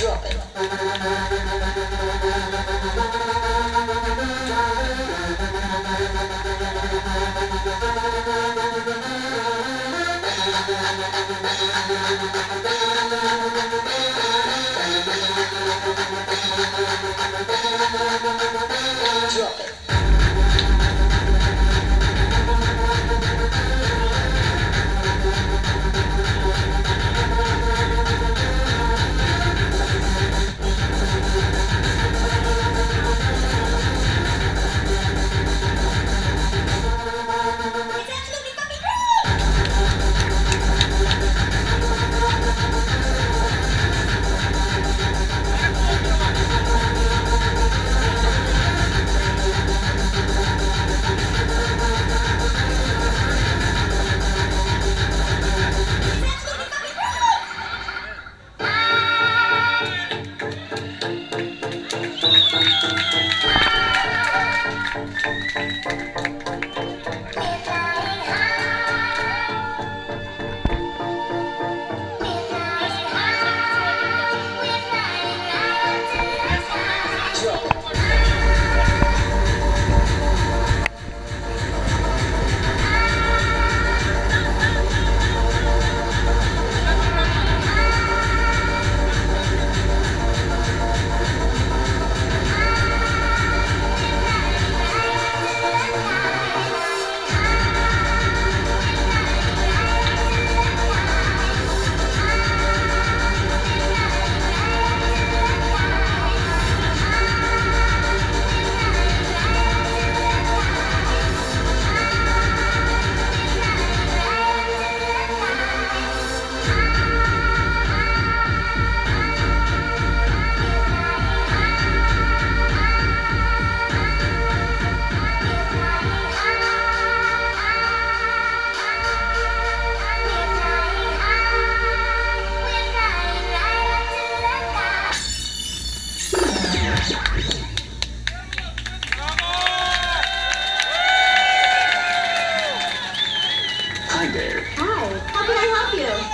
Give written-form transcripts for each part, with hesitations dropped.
Drop it. Drop it.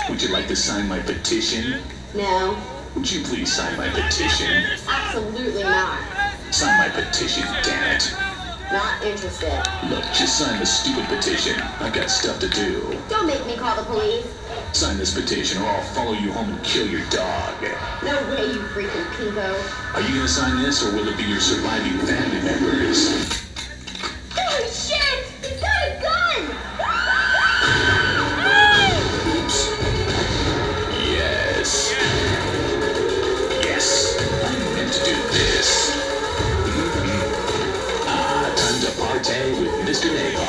Would you like to sign my petition? No. Would you please sign my petition? Absolutely not. Sign my petition, damn it. Not interested. Look, just sign the stupid petition. I've got stuff to do. Don't make me call the police. Sign this petition or I'll follow you home and kill your dog. No way, you freaking pinko. Are you gonna sign this or will it be your surviving family members? Oh shit! He's got a gun! Mr. Napalm.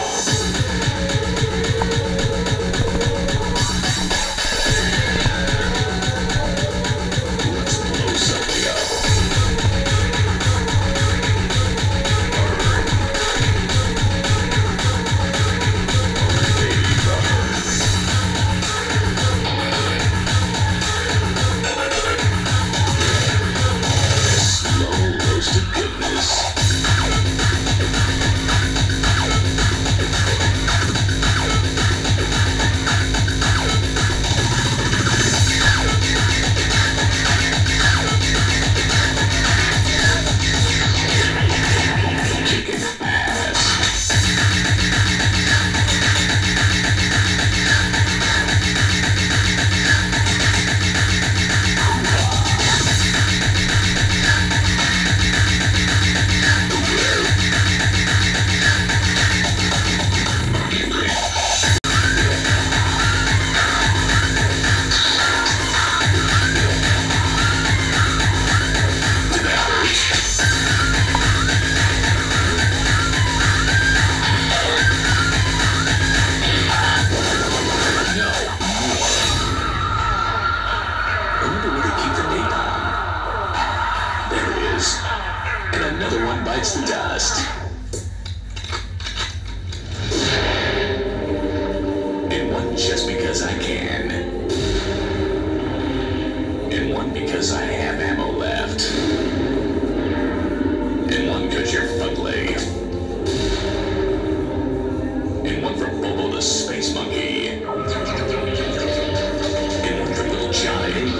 Bites the dust. And one just because I can. And one because I have ammo left. And one because you're fugly. And one for Bobo the Space Monkey. And one for little Johnny.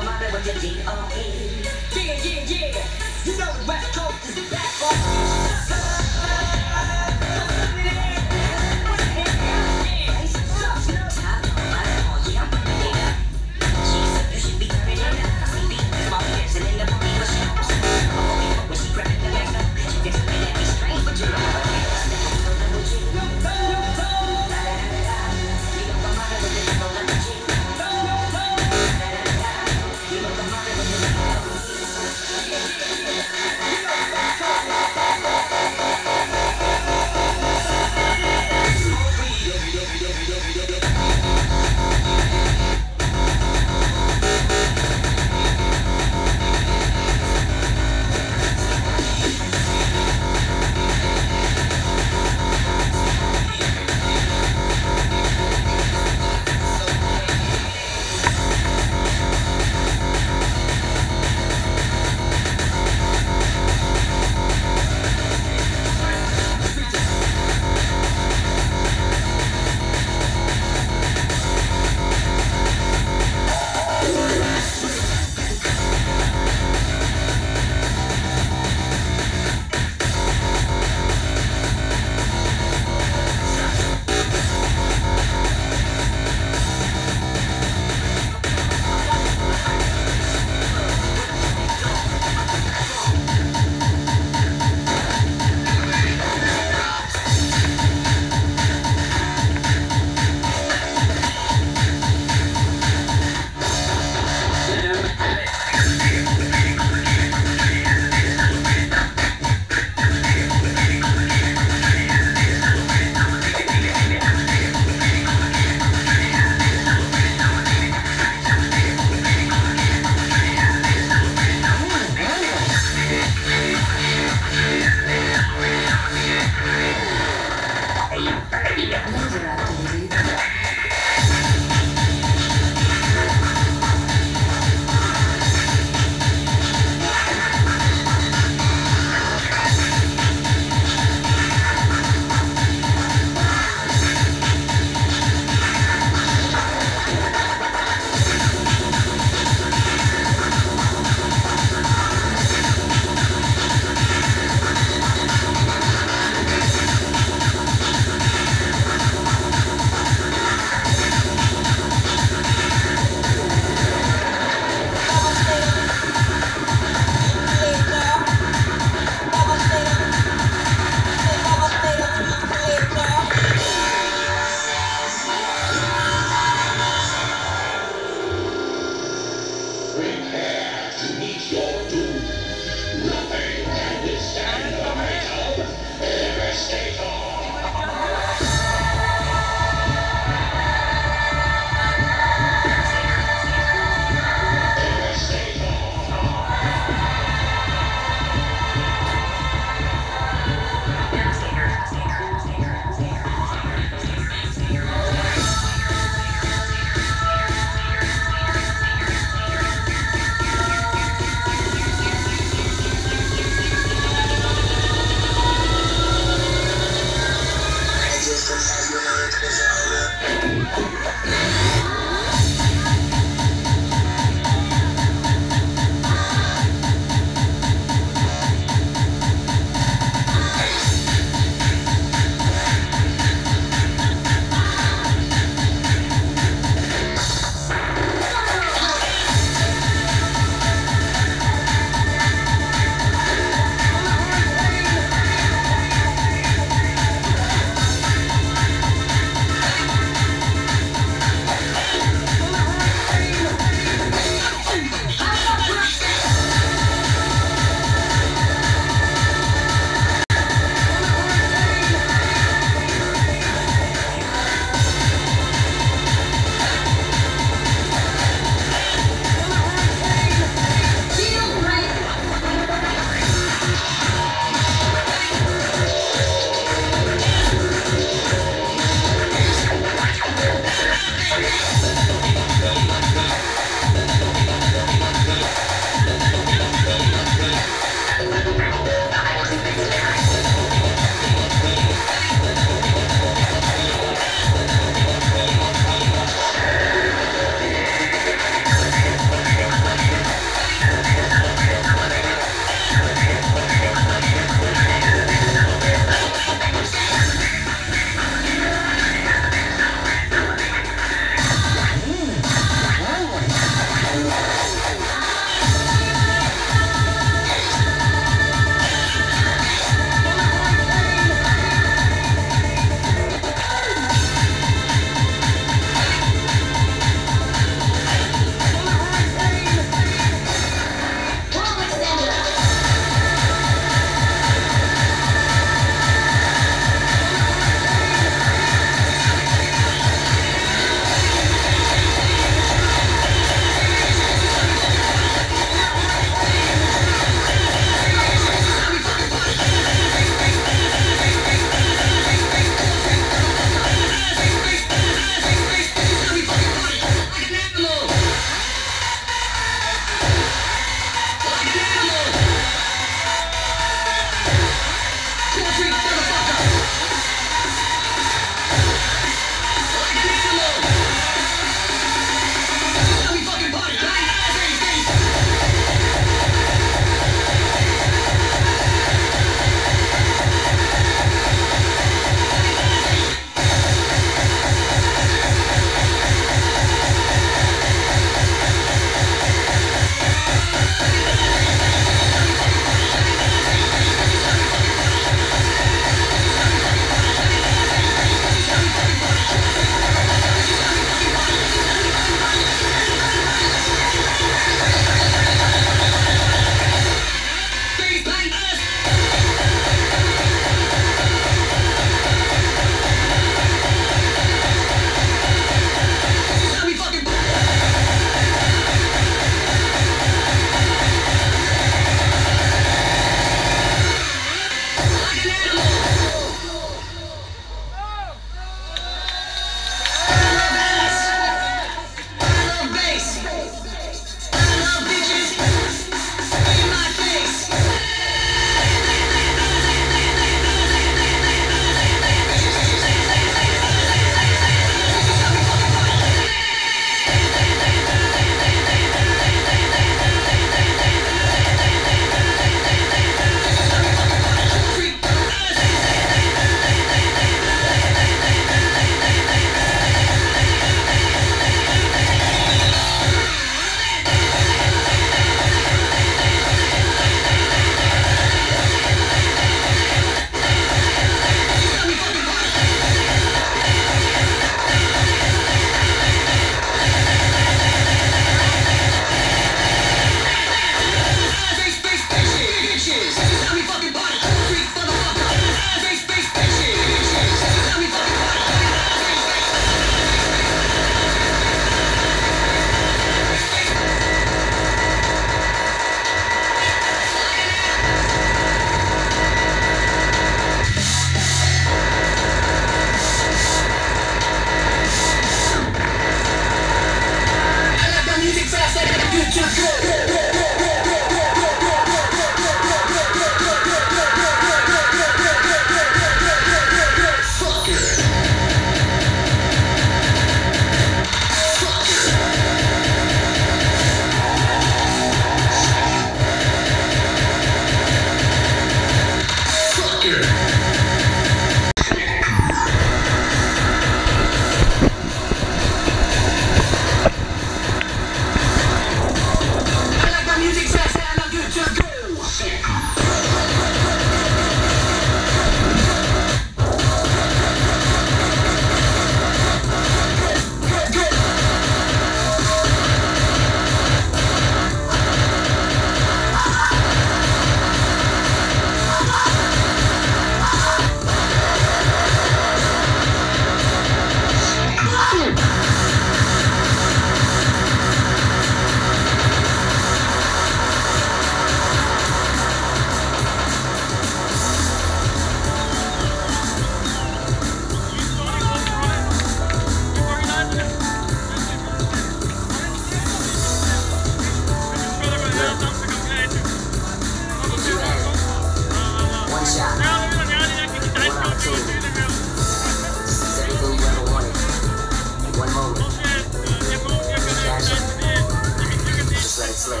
slip.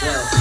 Well,